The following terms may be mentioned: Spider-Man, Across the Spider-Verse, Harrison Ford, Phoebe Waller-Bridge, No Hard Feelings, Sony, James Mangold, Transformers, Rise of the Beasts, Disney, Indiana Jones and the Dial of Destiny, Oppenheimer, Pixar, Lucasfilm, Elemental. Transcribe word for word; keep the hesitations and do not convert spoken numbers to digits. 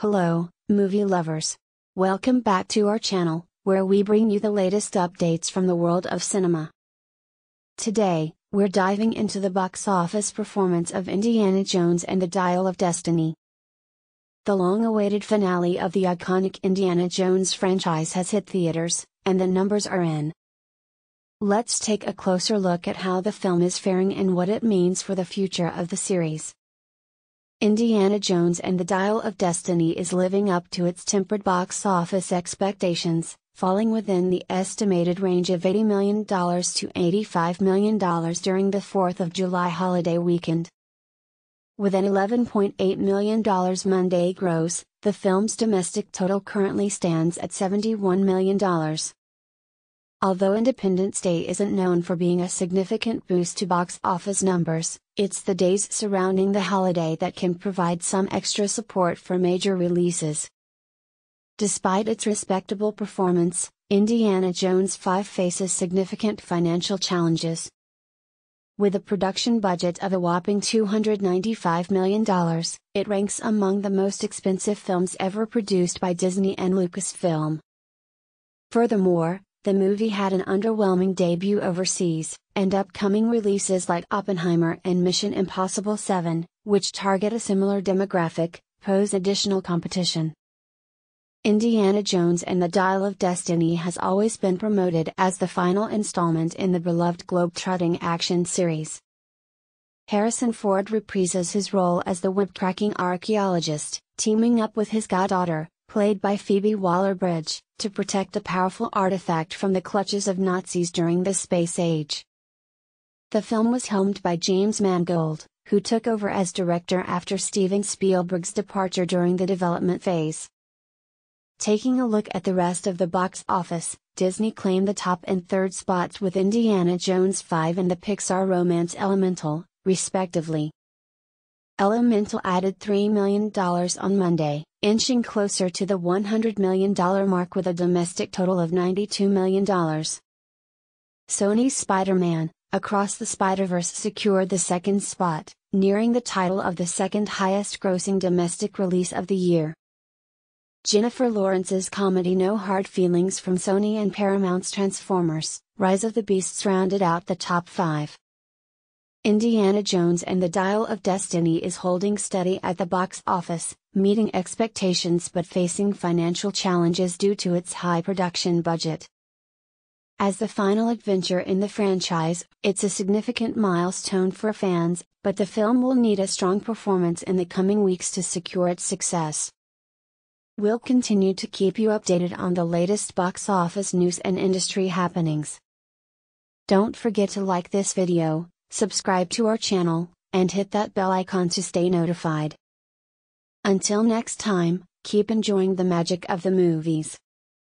Hello, movie lovers. Welcome back to our channel, where we bring you the latest updates from the world of cinema. Today, we're diving into the box office performance of Indiana Jones and the Dial of Destiny. The long-awaited finale of the iconic Indiana Jones franchise has hit theaters, and the numbers are in. Let's take a closer look at how the film is faring and what it means for the future of the series. Indiana Jones and the Dial of Destiny is living up to its tempered box office expectations, falling within the estimated range of eighty million dollars to eighty-five million dollars during the fourth of July holiday weekend. With an eleven point eight million dollars Monday gross, the film's domestic total currently stands at seventy-one million dollars. Although Independence Day isn't known for being a significant boost to box office numbers, it's the days surrounding the holiday that can provide some extra support for major releases. Despite its respectable performance, Indiana Jones five faces significant financial challenges. With a production budget of a whopping two hundred ninety-five million dollars, it ranks among the most expensive films ever produced by Disney and Lucasfilm. Furthermore, the movie had an underwhelming debut overseas, and upcoming releases like Oppenheimer and Mission Impossible seven, which target a similar demographic, pose additional competition. Indiana Jones and the Dial of Destiny has always been promoted as the final installment in the beloved globe-trotting action series. Harrison Ford reprises his role as the whip-cracking archaeologist, teaming up with his goddaughter, played by Phoebe Waller-Bridge, to protect a powerful artifact from the clutches of Nazis during the space age. The film was helmed by James Mangold, who took over as director after Steven Spielberg's departure during the development phase. Taking a look at the rest of the box office, Disney claimed the top and third spots with Indiana Jones five and the Pixar romance Elemental, respectively. Elemental added three million dollars on Monday, inching closer to the one hundred million dollars mark with a domestic total of ninety-two million dollars. Sony's Spider-Man, Across the Spider-Verse secured the second spot, nearing the title of the second highest-grossing domestic release of the year. Jennifer Lawrence's comedy No Hard Feelings from Sony and Paramount's Transformers, Rise of the Beasts rounded out the top five. Indiana Jones and the Dial of Destiny is holding steady at the box office, meeting expectations but facing financial challenges due to its high production budget. As the final adventure in the franchise, it's a significant milestone for fans, but the film will need a strong performance in the coming weeks to secure its success. We'll continue to keep you updated on the latest box office news and industry happenings. Don't forget to like this video, subscribe to our channel, and hit that bell icon to stay notified. Until next time, keep enjoying the magic of the movies.